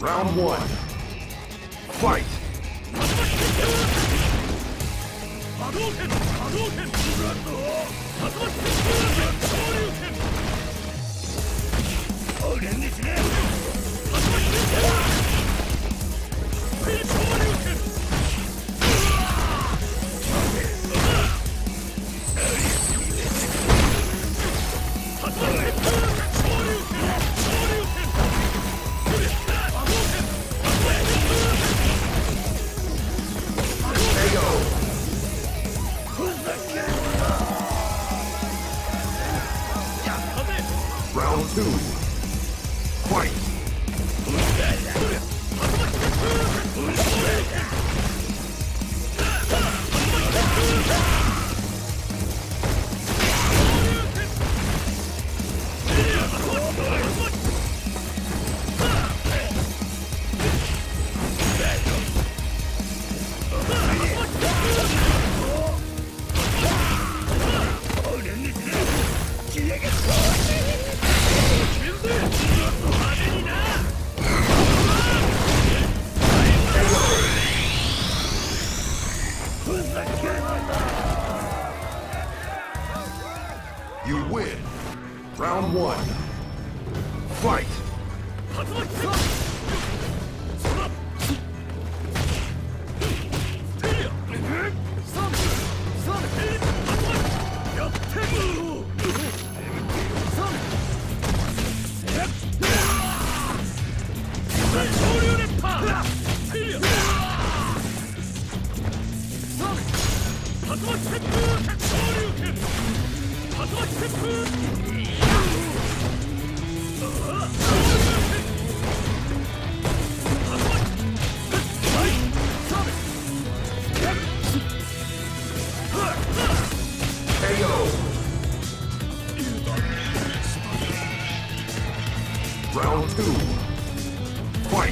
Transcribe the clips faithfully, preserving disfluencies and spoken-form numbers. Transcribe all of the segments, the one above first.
Round one. Fight! Round two. Fight! You win. Round one. Fight. Round two. Fight!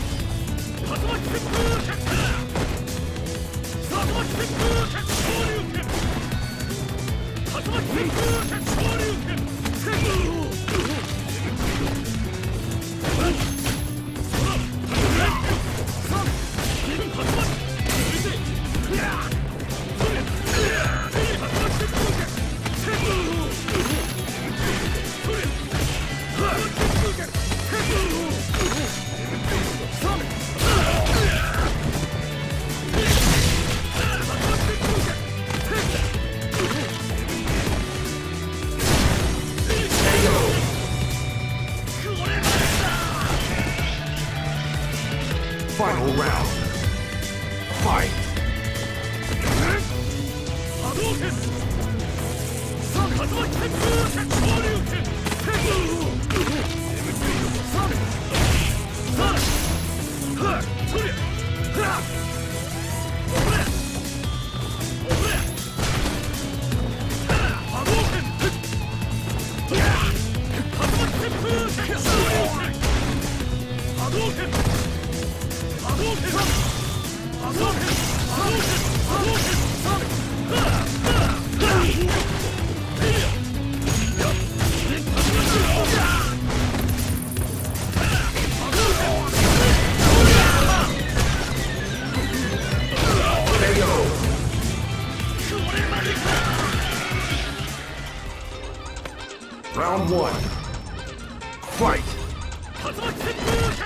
Final round. Fight! Round one. Fight! Good.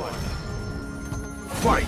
one. Fight!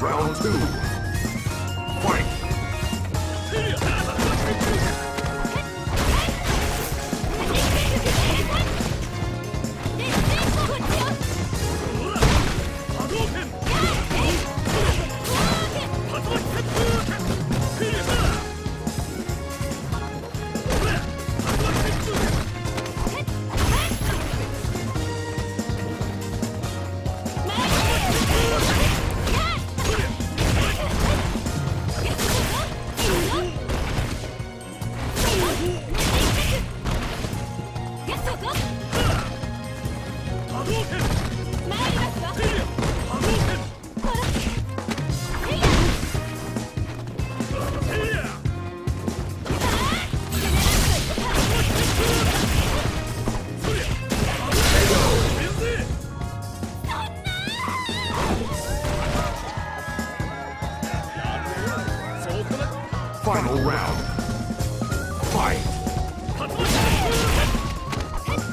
Round two. Fight! Final round. Fight! Round one.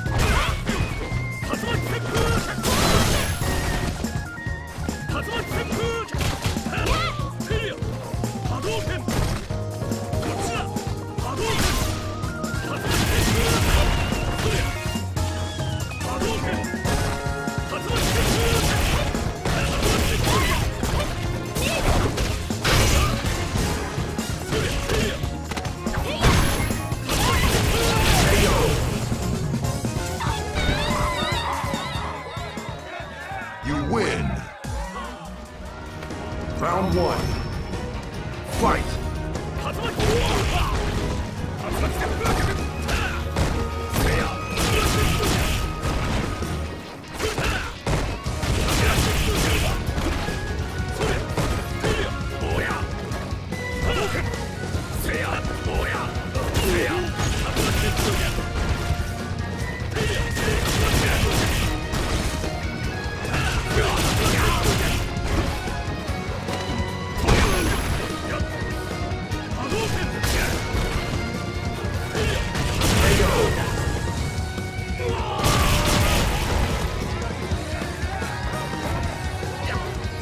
Fight!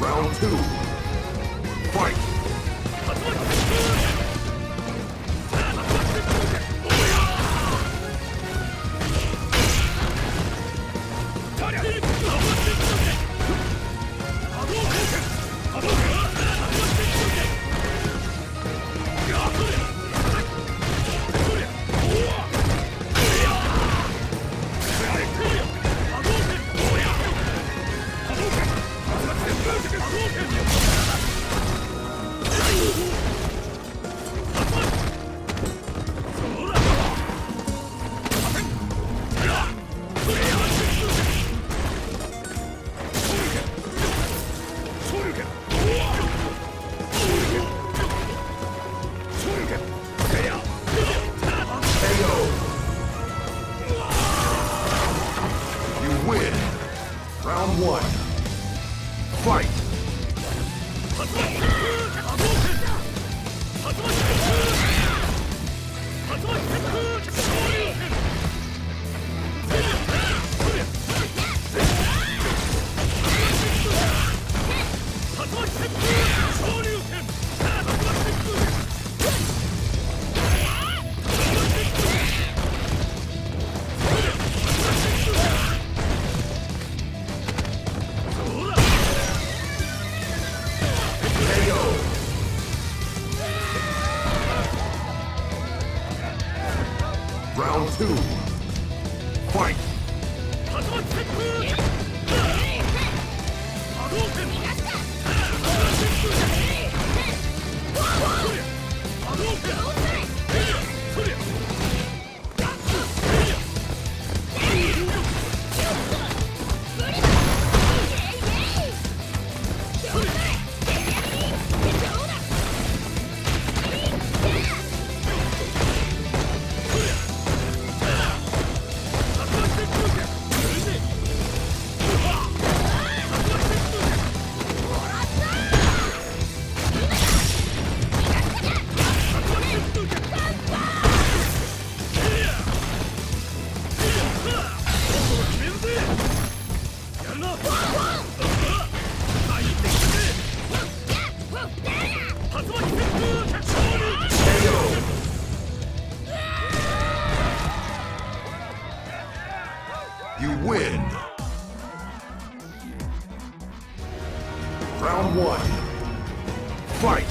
Round two. Fight! Round one. Fight! win. Round one. Fight.